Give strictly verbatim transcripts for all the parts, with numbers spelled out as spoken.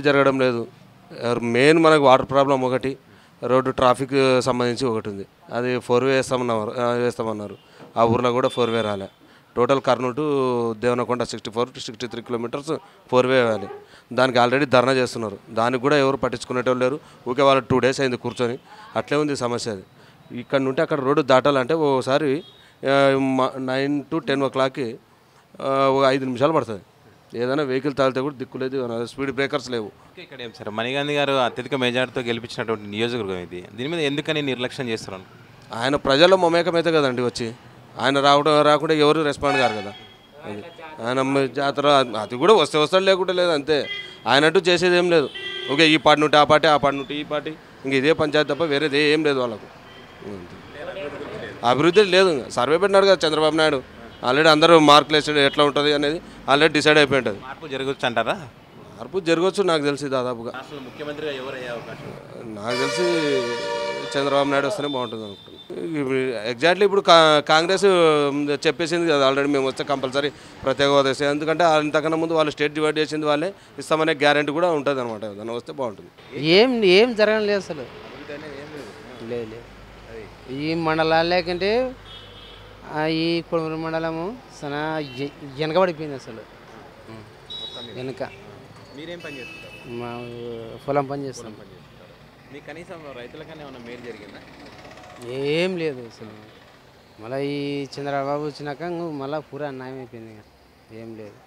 అభివృద్ధి జరగడం లేదు మెయిన్ మనకు వాటర్ ప్రాబ్లం ఒకటి రోడ్డు ట్రాఫిక్ సంబంధించి ఒకటి ఉంది అది ఫోర్ వే చేస్తామన్నారు చేస్తామన్నారు ఆ ఊర్లో కూడా ఫోర్ వే రాలే total Kurnool to Devanakonda sixty four to sixty three kilometres four way అవ్వాలి దానికి ఆల్రెడీ ధర్నా చేస్తున్నారు దానికి కూడా ఎవరు పట్టించుకునేటోళ్ళు లేరు ఓకే వాళ్ళు టూ డేస్ అయింది కూర్చొని అట్లే ఉంది సమస్య అది ఇక్కడ నుండి అక్కడ రోడ్డు దాటాలంటే ఒకసారి నైన్ టు టెన్ ఓ క్లాక్కి ఒక ఐదు నిమిషాలు పడుతుంది ఏదైనా వెహికల్ తాళితే కూడా దిక్కులేదు స్పీడ్ బ్రేకర్స్ లేవు ఇక్కడ ఏం సార్ మణిగాంధీ గారు అత్యధిక మెజార్టీతో గెలిపించినటువంటి నియోజకవర్గం ఇది దీని మీద ఎందుకని నిర్లక్ష్యం చేస్తున్నాను ఆయన ప్రజల్లో మమేకమైతే కదండి వచ్చి ఆయన రావడం రాకుండా ఎవరు రెస్పాండ్ కారు కదా ఆయన జాతర అది కూడా వస్తే వస్తాడు లేకుండా లేదు అంతే ఆయన అంటూ చేసేది ఏం లేదు ఓకే ఈ పార్టీ నుండి ఆ పార్టీ ఆ పార్టీ నుండి ఈ పార్టీ ఇంక ఇదే పంచాయతీ తప్ప వేరేది ఏం లేదు వాళ్ళకు అభివృద్ధి లేదు సర్వే పెట్టినాడు కదా చంద్రబాబు నాయుడు ఆల్రెడీ అందరూ మార్కులు వేసాడు ఎట్లా ఉంటుంది అనేది ఆల్రెడీ డిసైడ్ అయిపోయి ఉంటుంది మార్పు జరగవచ్చు అంటారా మార్పు జరగవచ్చు నాకు తెలిసి దాదాపుగా అసలు ముఖ్యమంత్రిగా ఎవరు అయ్యే అవకాశం నాకు తెలిసి చంద్రబాబు నాయుడు వస్తేనే బాగుంటుంది అనుకుంటున్నాను ఎగ్జాక్ట్లీ ఇప్పుడు కాంగ్రెస్ చెప్పేసింది కదా ఆల్రెడీ మేము వస్తే కంపల్సరీ ప్రత్యేక హోదా ఇస్తాం ఎందుకంటే అంతకన్నా ముందు వాళ్ళు స్టేట్ డివైడ్ చేసింది వాళ్ళే ఇస్తామనే గ్యారెంటీ కూడా ఉంటుంది అనమాట దాన్ని వస్తే బాగుంటుంది ఏం ఏం జరగలేదు అసలు లేదు ఈ మండలాలు లేకుంటే ఈ కొడుమూరు మండలము చాలా వెనకబడిపోయింది అసలు వెనక మీరేం పని చేస్తారు మా పొలం పని చేస్తాం మీకు కనీసం రైతులకన్నా ఏమైనా మేలు జరిగిందా ఏం లేదు అసలు మళ్ళీ ఈ చంద్రబాబు వచ్చినాక మళ్ళీ పూరా అన్యాయం అయిపోయింది ఏం లేదు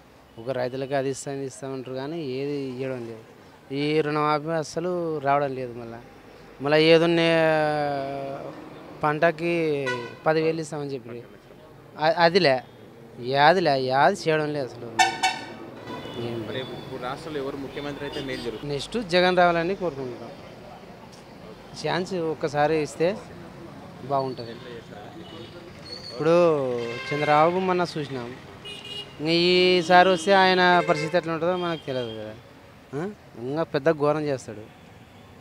ఒక రైతులకి అది ఇస్తాను ఇస్తామంటారు కానీ ఏది ఇవ్వడం లేదు ఈ రుణమాఫీ అస్సలు రావడం లేదు మళ్ళీ మళ్ళీ ఏదన్నా పంటకి పదివేలు ఇస్తామని చెప్పి అదిలే యాదిలే యాది చేయడం లేదు అసలు రాష్ట్రంలో ఎవరు ముఖ్యమంత్రి అయితే మేలు జరుగుతుంది నెక్స్ట్ జగన్ రావాలని కోరుకుంటున్నాం ఛాన్స్ ఒక్కసారి ఇస్తే బాగుంటుంది ఇప్పుడు చంద్రబాబు మనం చూసినాం ఈసారి వస్తే ఆయన పరిస్థితి ఎట్లా ఉంటుందో మనకు తెలియదు కదా ఇంకా పెద్ద ఘోరం చేస్తాడు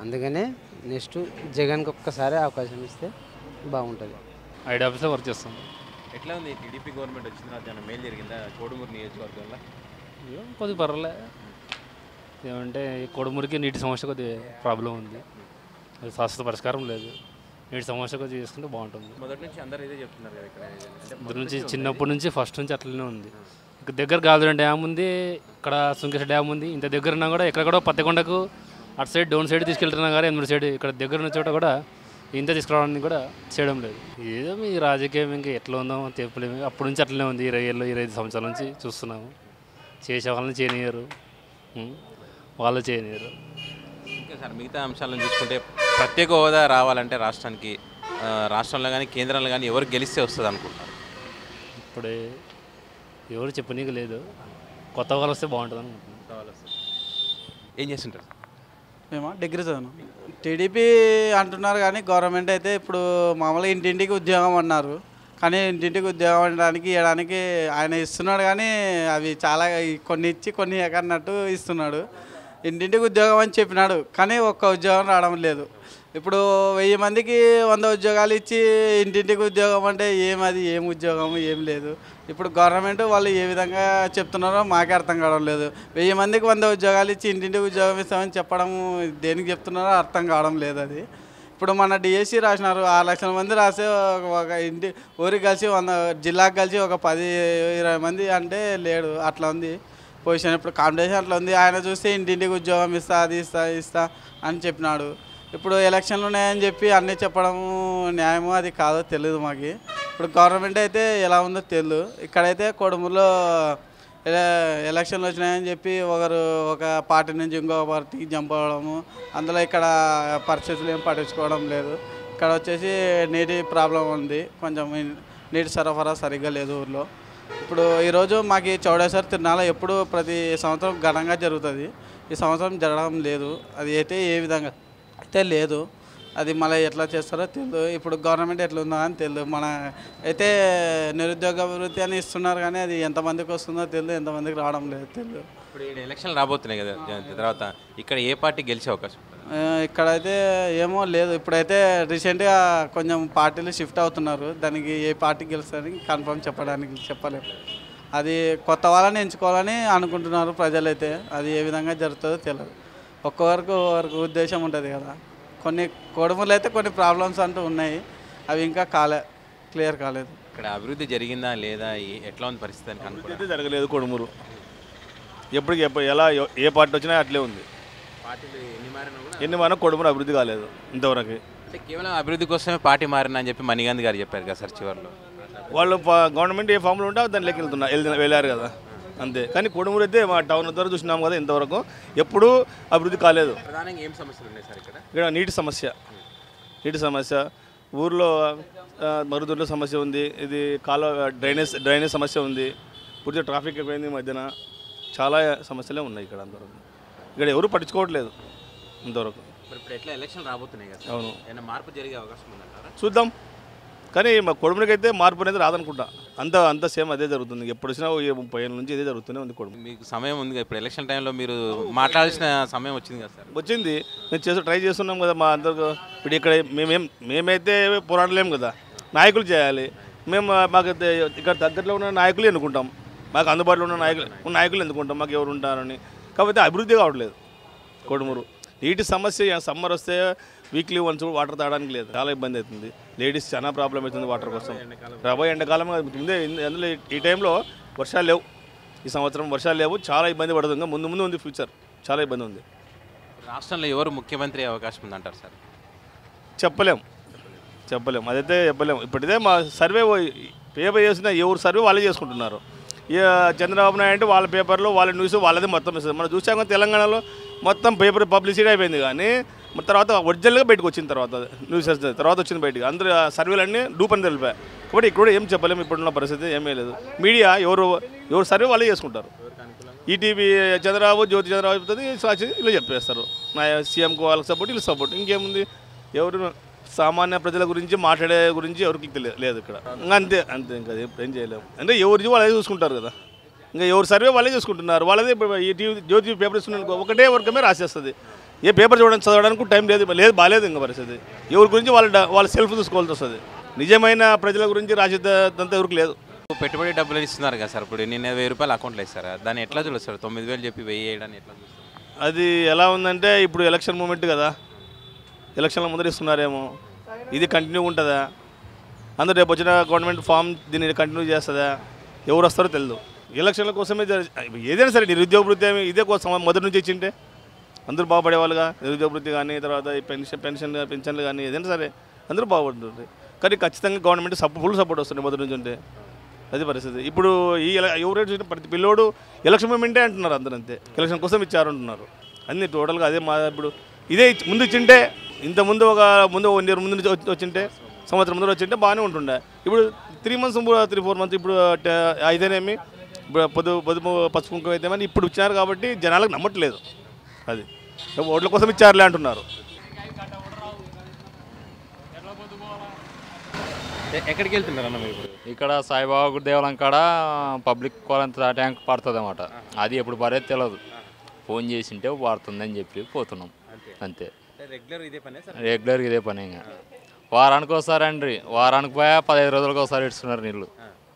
అందుకనే నెక్స్ట్ జగన్కి ఒక్కసారి అవకాశం ఇస్తే బాగుంటుంది ఐడి ఆఫీస్లో వర్క్ చేస్తాం ఎట్లా ఉంది టీడీపీ గవర్నమెంట్ వచ్చిన తర్వాత మేలు జరిగిందా కోడుమూరు నియోజకవర్గంలో కొద్దిగా పర్వాలే ఏమంటే కోడుమూరుకి నీటి సమస్య కొద్దిగా ప్రాబ్లం ఉంది అది శాశ్వత పరిష్కారం లేదు నీటి సమస్య కొద్దిగా చేసుకుంటే బాగుంటుంది మొదటి నుంచి అందరూ ఇదే చెప్తున్నారు కదా ఇక్కడ మొదటి నుంచి చిన్నప్పటి నుంచి ఫస్ట్ నుంచి అట్లనే ఉంది దగ్గర గాజుల డ్యామ్ ఉంది ఇక్కడ సుంకేశ్వర డ్యామ్ ఉంది ఇంత దగ్గర ఉన్నా కూడా ఎక్కడ కూడా పత్తికొండకు అటు సైడ్ డౌన్ సైడ్ తీసుకెళ్తున్నా కానీ ఎనిమిది సైడ్ ఇక్కడ దగ్గర ఉన్న చోట కూడా ఇంత తీసుకురావడానికి కూడా చేయడం లేదు ఏదో ఈ రాజకీయం ఇంకా ఎట్లా ఉందో తెప్పలేము అప్పటి నుంచి అట్లనే ఉంది ఇరవై ఏళ్ళు ఇరవై ఐదు సంవత్సరాల నుంచి చూస్తున్నాము చేసే వాళ్ళని చేయనియరు వాళ్ళు చేయనియరు ఇంకా సార్ మిగతా అంశాలను చూసుకుంటే ప్రత్యేక హోదా రావాలంటే రాష్ట్రానికి రాష్ట్రంలో కానీ కేంద్రంలో కానీ ఎవరు గెలిస్తే వస్తుంది అనుకుంటారు ఇప్పుడే ఎవరు చెప్పనీకి లేదు కొత్త వాళ్ళు వస్తే బాగుంటుంది అనుకుంటున్నాను కొత్త వాళ్ళు వస్తే ఏం చేస్తుంటారు మేము డిగ్రీ చదువును టీడీపీ అంటున్నారు కానీ గవర్నమెంట్ అయితే ఇప్పుడు మామూలుగా ఇంటింటికి ఉద్యోగం అన్నారు కానీ ఇంటింటికి ఉద్యోగం అనడానికి ఇవ్వడానికి ఆయన ఇస్తున్నాడు కానీ అవి చాలా కొన్ని ఇచ్చి కొన్ని ఎక్కడన్నట్టు ఇస్తున్నాడు ఇంటింటికి ఉద్యోగం అని చెప్పినాడు కానీ ఒక్క ఉద్యోగం రావడం లేదు ఇప్పుడు వెయ్యి మందికి వంద ఉద్యోగాలు ఇచ్చి ఇంటింటికి ఉద్యోగం అంటే ఏమది ఏం ఉద్యోగం ఏం లేదు ఇప్పుడు గవర్నమెంట్ వాళ్ళు ఏ విధంగా చెప్తున్నారో మాకే అర్థం కావడం లేదు వెయ్యి మందికి వంద ఉద్యోగాలు ఇచ్చి ఇంటింటికి ఉద్యోగం ఇస్తామని చెప్పడం దేనికి చెప్తున్నారో అర్థం కావడం లేదు అది ఇప్పుడు మన డిఎస్సి రాసినారు ఆరు లక్షల మంది రాసే ఒక ఇంటి ఊరికి కలిసి వంద జిల్లాకు కలిసి ఒక పది ఇరవై మంది అంటే లేడు అట్లా ఉంది పొజిషన్ ఇప్పుడు కాంపిటీషన్ అట్లా ఉంది ఆయన చూస్తే ఇంటింటికి ఉద్యోగం ఇస్తా అది ఇస్తా ఇస్తా అని చెప్పినాడు ఇప్పుడు ఎలక్షన్లు ఉన్నాయని చెప్పి అన్నీ చెప్పడము న్యాయమో అది కాదో తెలియదు మాకు ఇప్పుడు గవర్నమెంట్ అయితే ఎలా ఉందో తెలియదు ఇక్కడైతే కొడుమూరులో ఎలక్షన్లు వచ్చినాయని చెప్పి ఒకరు ఒక పార్టీ నుంచి ఇంకొక పార్టీకి జంప్ అవ్వడము అందులో ఇక్కడ పరిస్థితులు ఏం పట్టించుకోవడం లేదు ఇక్కడ వచ్చేసి నీటి ప్రాబ్లం ఉంది కొంచెం నీటి సరఫరా సరిగ్గా లేదు ఊర్లో ఇప్పుడు ఈరోజు మాకు చౌడేశ్వరి తిరునాళ ఎప్పుడు ప్రతి సంవత్సరం ఘనంగా జరుగుతుంది ఈ సంవత్సరం జరగడం లేదు అది అయితే ఏ విధంగా అయితే లేదు అది మళ్ళీ ఎట్లా చేస్తారో తెలియదు ఇప్పుడు గవర్నమెంట్ ఎట్లా ఉందో అని తెలియదు మన అయితే నిరుద్యోగ అభివృద్ధి అని ఇస్తున్నారు కానీ అది ఎంతమందికి వస్తుందో తెలియదు ఎంతమందికి రావడం లేదు తెలియదు ఇప్పుడు ఎలక్షన్లు రాబోతున్నాయి కదా తర్వాత ఇక్కడ ఏ పార్టీ గెలిచే అవకాశం ఇక్కడైతే ఏమో లేదు ఇప్పుడైతే రీసెంట్గా కొంచెం పార్టీలు షిఫ్ట్ అవుతున్నారు దానికి ఏ పార్టీ గెలుస్తారని కన్ఫర్మ్ చెప్పడానికి చెప్పలేము అది కొత్త వాళ్ళని ఎంచుకోవాలని అనుకుంటున్నారు ప్రజలైతే అది ఏ విధంగా జరుగుతుందో తెలియదు उद्देश्य उदा कोई कोडमूल कोई प्रॉब्लम्स अंटू उन्नाई अभी इंका काले क्लियर काले अभिवृद्धि जरिगिंदा लेदा एट्ला उंदी परिस्थिति अभिवृद्धि जरगलेदु कोडमूर एप्पुडु एला ए पार्टी वच्चिना अट्ले उंदी पार्टीलु एन्नि मारिना कूडा एन्नि मारिना कोडमूर अभिवृद्धि कालेदु इंतवरकु అంటే కేవలం అభివృద్ధి కోసమే పార్టీ మారన అని చెప్పి మణిగంధి గారు చెప్పారు కదా సార్ చివర్లో వాళ్ళు గవర్నమెంట్ ఏ ఫామ్ లో ఉంటా దాని లేకి వెళ్తున్నారు వెళ్ళారు కదా అంతే కానీ కొడుమూరు అయితే మా టౌన్ ద్వారా చూసినాం కదా ఇంతవరకు ఎప్పుడు అభివృద్ధి కాలేదు ప్రధానంగా ఏం సమస్యలు ఉన్నాయి సార్ ఇక్కడ ఇక్కడ నీటి సమస్య నీటి సమస్య ఊర్లో మరుగుదొడ్ల సమస్య ఉంది ఇది కాల డ్రైనేజ్ డ్రైనేజ్ సమస్య ఉంది పూర్తి ట్రాఫిక్ అయిపోయింది ఈ మధ్యన చాలా సమస్యలే ఉన్నాయి ఇక్కడ అంతవరకు ఇక్కడ ఎవరు పట్టించుకోవట్లేదు ఇంతవరకు చూద్దాం కానీ మా కొడుమునికైతే మార్పు అనేది రాదనుకుంటా అంత అంత సేమ్ అదే జరుగుతుంది ఎప్పుడు వచ్చినా ముప్పై ఏళ్ళ నుంచి ఇదే జరుగుతూనే ఉంది కొడుము మీకు సమయం ఉంది ఇప్పుడు ఎలక్షన్ టైంలో మీరు మాట్లాడాల్సిన సమయం వచ్చింది కదా సార్ వచ్చింది నేను చేసి ట్రై చేస్తున్నాం కదా మా అందరూ ఇప్పుడు ఇక్కడ మేమేం మేమైతే పోరాడలేం కదా నాయకులు చేయాలి మేము మాకు ఇక్కడ దగ్గరలో ఉన్న నాయకులు ఎన్నుకుంటాం మాకు అందుబాటులో ఉన్న నాయకులు నాయకులు ఎన్నుకుంటాం మాకు ఎవరు ఉంటారని కాకపోతే అభివృద్ధి కావట్లేదు కొడుమూరు నీటి సమస్య సమ్మర్ వస్తే వీక్లీ వన్స్ కూడా వాటర్ తాగడానికి లేదు చాలా ఇబ్బంది అవుతుంది లేడీస్ చాలా ప్రాబ్లం అవుతుంది వాటర్ కోసం రాబోయే ఎండాకాలం ముందే అందులో ఈ టైంలో వర్షాలు లేవు ఈ సంవత్సరం వర్షాలు లేవు చాలా ఇబ్బంది పడుతుంది ముందు ముందు ఉంది ఫ్యూచర్ చాలా ఇబ్బంది ఉంది రాష్ట్రంలో ఎవరు ముఖ్యమంత్రి అవకాశం ఉందంటారు సార్ చెప్పలేం చెప్పలేం అదైతే చెప్పలేం ఇప్పటిదే మా సర్వే పేపర్ చేసిన ఎవరు సర్వే వాళ్ళే చేసుకుంటున్నారు ఇక చంద్రబాబు నాయుడు అంటే వాళ్ళ పేపర్లో వాళ్ళ న్యూస్ వాళ్ళదే మొత్తం ఇస్తుంది మనం చూసాక తెలంగాణలో మొత్తం పేపర్ పబ్లిసిటీ అయిపోయింది కానీ తర్వాత ఒరిజినల్గా బయటకు వచ్చిన తర్వాత న్యూస్ తర్వాత వచ్చిన బయటకు అందరూ సర్వేలన్నీ డూప్ అని తెలిపాయి కాబట్టి ఇక్కడ కూడా ఏం చెప్పలేము ఇప్పుడున్న పరిస్థితి ఏమీ లేదు మీడియా ఎవరు ఎవరు సర్వే వాళ్ళే చేసుకుంటారు ఈటీవీ చంద్రబాబు జ్యోతి చంద్రబాబు చెప్తుంది సాక్షి ఇలా చెప్పేస్తారు నా సీఎంకు వాళ్ళకి సపోర్ట్ వీళ్ళు సపోర్ట్ ఇంకేముంది ఎవరు సామాన్య ప్రజల గురించి మాట్లాడే గురించి ఎవరికి లేదు ఇక్కడ ఇంకా అంతే అంతే ఇంకా ఏం చేయలేము అంటే ఎవరి వాళ్ళే చూసుకుంటారు కదా ఇంకా ఎవరు సర్వే వాళ్ళే చూసుకుంటున్నారు వాళ్ళదే టీవీ జ్యోతి పేపర్ ఇస్తున్నాను ఒకటే వర్గమే రాసేస్తుంది ఏ పేపర్ చూడడానికి చదవడానికి టైం లేదు లేదు బాగాలేదు ఇంకా పరిస్థితి ఎవరి గురించి వాళ్ళ వాళ్ళ సెల్ఫ్ చూసుకోవాల్సి వస్తుంది నిజమైన ప్రజల గురించి రాసేదంతా ఎవరికి లేదు పెట్టుబడి డబ్బులు ఇస్తున్నారు కదా సార్ ఇప్పుడు నిన్న వెయ్యి రూపాయలు అకౌంట్లో ఇస్తారా దాన్ని ఎట్లా చూస్తారు తొమ్మిది వేలు చెప్పి వెయ్యి వేయడాన్ని ఎట్లా చూస్తారు అది ఎలా ఉందంటే ఇప్పుడు ఎలక్షన్ మూమెంట్ కదా ఎలక్షన్ల ముందర ఇస్తున్నారేమో ఇది కంటిన్యూ ఉంటుందా అందరూ రేపు వచ్చిన గవర్నమెంట్ ఫామ్ దీన్ని కంటిన్యూ చేస్తుందా ఎవరు వస్తారో తెలియదు ఎలక్షన్ల కోసమే ఏదైనా సరే నిరుద్యోగ వృత్తి ఇదే కోసం మొదటి నుంచి ఇచ్చింటే అందరూ బాగుపడేవాళ్ళుగా నిరుద్యోగ వృత్తి కానీ తర్వాత పెన్షన్ పెన్షన్ పెన్షన్లు కానీ ఏదైనా సరే అందరూ బాగుపడుతుంది కానీ ఖచ్చితంగా గవర్నమెంట్ సప్ ఫుల్ సపోర్ట్ వస్తుంది మొదటి నుంచి ఉంటే అది పరిస్థితి ఇప్పుడు ఈ ఎవరైనా చూసిన ప్రతి పిల్లోడు ఎలక్షన్ మూమెంటే అంటున్నారు అందరూ అంతే ఎలక్షన్ కోసం ఇచ్చారంటున్నారు అన్నీ టోటల్గా అదే మా ఇప్పుడు ఇదే ముందు ఇచ్చింటే ఇంత ముందు ఒక ముందు వన్ ఇయర్ ముందు వచ్చింటే సంవత్సరం ముందు వచ్చింటే బాగానే ఉంటుండే ఇప్పుడు three months three four months ఇప్పుడు అయితేనేమి ఇప్పుడు పొదు పొదుపు పసుపు కుంకుమ అయితేమని ఇప్పుడు ఇచ్చినారు కాబట్టి జనాలకు నమ్మట్లేదు అది ఓట్ల కోసం ఇచ్చారులే అంటున్నారు ఎక్కడికి వెళ్తున్నారు అన్న మీరు ఇక్కడ సాయిబాబా దేవాలయం కాడ పబ్లిక్ కోలంత ట్యాంక్ పడుతుంది అన్నమాట అది ఎప్పుడు పడేది తెలియదు ఫోన్ చేసింటే పడుతుందని చెప్పి పోతున్నాం అంతే రెగ్యులర్ ఇదే పనే రెగ్యులర్ ఇదే పనే ఇంకా వారానికి ఒకసారి అండి వారానికి పోయా పదహైదు రోజులకు ఒకసారి ఇస్తున్నారు నీళ్ళు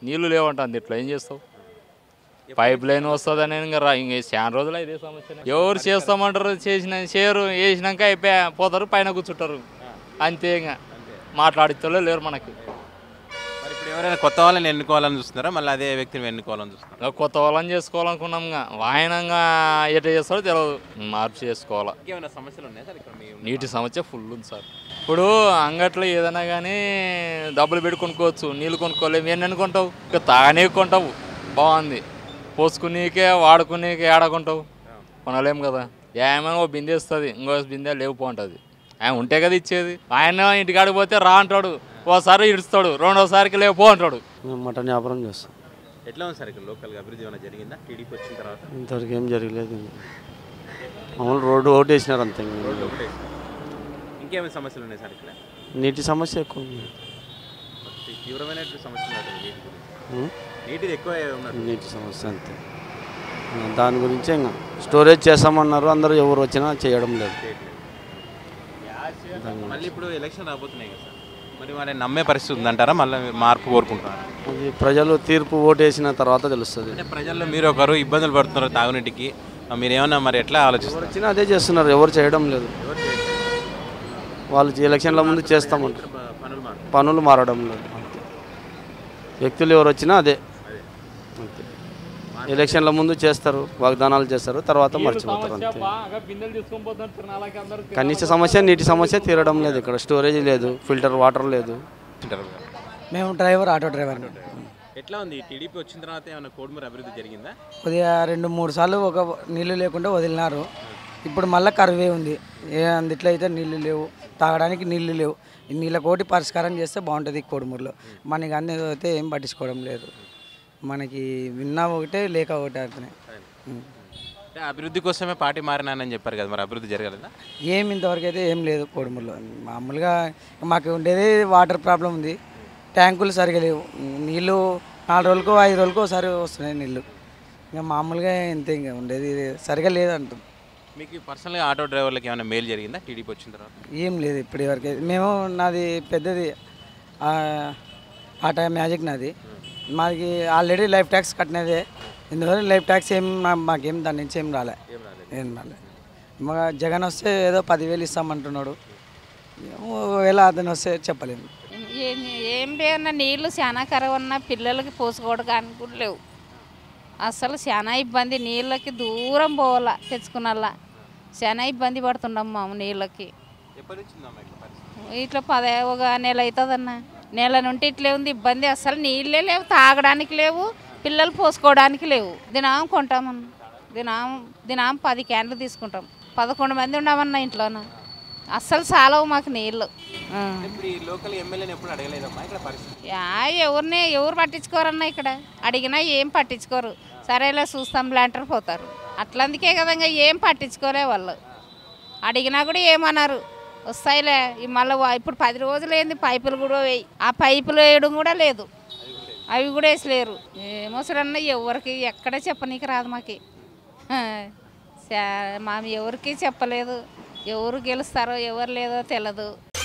నీళ్ళు లేవంట అంత ఇట్లా ఏం చేస్తావు పైప్ లైన్ వస్తుందని ఇంకా రా ఇంక చాలా రోజులు ఇదే సమస్య ఎవరు చేస్తామంటారు చేసిన చేయరు వేసినాక అయిపోయా పోతారు పైన కూర్చుంటారు అంతే ఇంకా మాట్లాడితే లేరు మనకి ఇప్పుడు ఎవరైనా కొత్త వాళ్ళని ఎన్నుకోవాలని చూస్తున్నారా మళ్ళీ అదే వ్యక్తిని ఎన్నుకోవాలని చూస్తున్నారు కొత్త వాళ్ళని చేసుకోవాలనుకున్నాం ఇంకా వాయనంగా ఎట్లా చేస్తారో తెలియదు మార్పు చేసుకోవాలా ఏమైనా సమస్యలు ఉన్నాయా సార్ ఇక్కడ నీటి సమస్య ఫుల్ ఉంది సార్ ఇప్పుడు అంగట్లో ఏదైనా కానీ డబ్బులు పెట్టి కొనుక్కోవచ్చు నీళ్ళు కొనుక్కోలేము ఏం అనుకుంటావు ఇక తాగానే కొంటావు బాగుంది పోసుకునేకే వాడుకునేకే ఆడకుంటావు కొనలేము కదా ఏమైనా ఓ బిందె ఇస్తుంది ఇంకో బిందె లేవుపోంటుంది ఆయన ఉంటే కదా ఇచ్చేది ఆయన ఇంటికాడికి పోతే రా అంటాడు ఓసారి ఇడుస్తాడు రెండోసారికి లేవు పో అంటాడు మటన్ వ్యాపారం చేస్తాం ఎట్లా ఉంది సార్ ఇక్కడ లోకల్గా అభివృద్ధి ఏమైనా జరిగిందా టీడీపీ వచ్చిన తర్వాత ఇంతవరకు ఏం జరగలేదు మామూలు రోడ్డు ఒకటి వేసినారు అంతే ఇంకేమైనా సమస్యలు ఉన్నాయి సార్ ఇక్కడ నీటి సమస్య ఎక్కువ తీవ్రమైన సమస్య నీటిది ఎక్కువ నీటి సమస్య అంతే దాని గురించి ఇంకా స్టోరేజ్ చేస్తామన్నారు అందరూ ఎవరు వచ్చినా చేయడం లేదు మళ్ళీ ఇప్పుడు ఎలక్షన్ రాబోతున్నాయి కదా సార్ మరి వాళ్ళని నమ్మే పరిస్థితి ఉందంటారా మళ్ళీ మార్పు కోరుకుంటారా అది ప్రజలు తీర్పు ఓటు వేసిన తర్వాత తెలుస్తుంది ప్రజల్లో మీరు ఒకరు ఇబ్బందులు పడుతున్నారు తాగునీటికి మీరేమన్నా మరి ఎట్లా ఆలోచిస్తారు? వచ్చినా అదే చేస్తున్నారు, ఎవరు చేయడం లేదు. వాళ్ళు ఎలక్షన్ల ముందు చేస్తామంటారు, పనులు మారడం లేదు. వ్యక్తులు ఎవరు వచ్చినా అదే, ఎలక్షన్ల ముందు చేస్తారు, వాగ్దానాలు చేస్తారు, తర్వాత మర్చిపోతారు అంతే. కనీస సమస్య నీటి సమస్య తీరడం లేదు, ఇక్కడ స్టోరేజ్ లేదు, ఫిల్టర్ వాటర్ లేదు. మేము డ్రైవర్, ఆటో డ్రైవర్. ఎట్లా ఉంది టీడీపీ వచ్చిన తర్వాత? ఏమైనా కోడుమూరు అభివృద్ధి జరిగిందా? కొద్దిగా రెండు మూడు సార్లు ఒక నీళ్లు లేకుండా వదిలినారు, ఇప్పుడు మళ్ళీ కరువే ఉంది. ఏ అందుట్లో అయితే నీళ్లు లేవు, తాగడానికి నీళ్లు లేవు. ఈ నీళ్ళ కోటి పరిష్కారం చేస్తే బాగుంటుంది కోడుమూరులో. మనకి అన్నీ అయితే ఏం పట్టించుకోవడం లేదు, మనకి విన్నా ఒకటే లేక ఒకటే అవుతున్నాయి. అభివృద్ధి కోసమే పార్టీ మారినానని చెప్పారు కదా, మరి అభివృద్ధి జరగలేదా? ఏమి ఇంతవరకు అయితే ఏం లేదు కోడుమూరులో. మామూలుగా మాకు ఉండేది వాటర్ ప్రాబ్లం ఉంది, ట్యాంకులు సరిగా లేవు, నీళ్ళు నాలుగు రోజులకు ఐదు రోజులకు ఒకసారి వస్తున్నాయి నీళ్ళు. ఇంకా మామూలుగా ఇంత ఇంకా ఉండేది సరిగా లేదంటారు. మీకు పర్సనల్గా ఆటో డ్రైవర్లకు ఏమైనా మేలు జరిగిందా టీడీపీ వచ్చిన తర్వాత? ఏం లేదు ఇప్పటివరకు. మేము నాది పెద్దది ఆటో మ్యాజిక్, నాది మాది ఆల్రెడీ లైఫ్ ట్యాక్స్ కట్టినదే. ఎందుకంటే లైఫ్ ట్యాక్స్ ఏం మాకేం దాని నుంచి ఏం రాలే, ఏం రాలే. మా జగన్ వస్తే ఏదో పదివేలు ఇస్తామంటున్నాడు, ఒకవేళ అతను వస్తే చెప్పలేము. ఏం లేదన్న, నీళ్ళు చాలా కరవ ఉన్న, పిల్లలకి పోసుకోవడానికి కూడా లేవు, అసలు చాలా ఇబ్బంది. నీళ్ళకి దూరం పోవాలా, తెచ్చుకున్నలా చాలా ఇబ్బంది పడుతున్నాం మేము నీళ్ళకి. ఇట్లా పదే ఒక నెల అవుతుందన్న, నెల నుండి ఇట్లే ఉంది ఇబ్బంది. అసలు నీళ్ళే లేవు, తాగడానికి లేవు, పిల్లలు పోసుకోవడానికి లేవు. దినం కొంటామన్న, దినం దినం పది క్యాన్లు తీసుకుంటాం. పదకొండు మంది ఉన్నామన్న ఇంట్లోన, అస్సలు చాలవు మాకు నీళ్ళు. ఎవరిని ఎవరు పట్టించుకోరన్నా, ఇక్కడ అడిగినా ఏం పట్టించుకోరు, సరేలే చూస్తాం లాంటర్ పోతారు. అట్లందుకే కదా ఇంకా ఏం పట్టించుకోలే వాళ్ళు, అడిగినా కూడా ఏమన్నారు, వస్తాయిలే మళ్ళీ. ఇప్పుడు పది రోజులు ఏంది పైపులు కూడా వేయి, ఆ పైపులు వేయడం కూడా లేదు, అవి కూడా వేసలేరు. ఏమోసరన్నా ఎవరికి ఎక్కడ చెప్పనీకి రాదు మాకి, మా ఎవరికి చెప్పలేదు. ఎవరు గెలుస్తారో ఎవరు లేదో తెలియదు.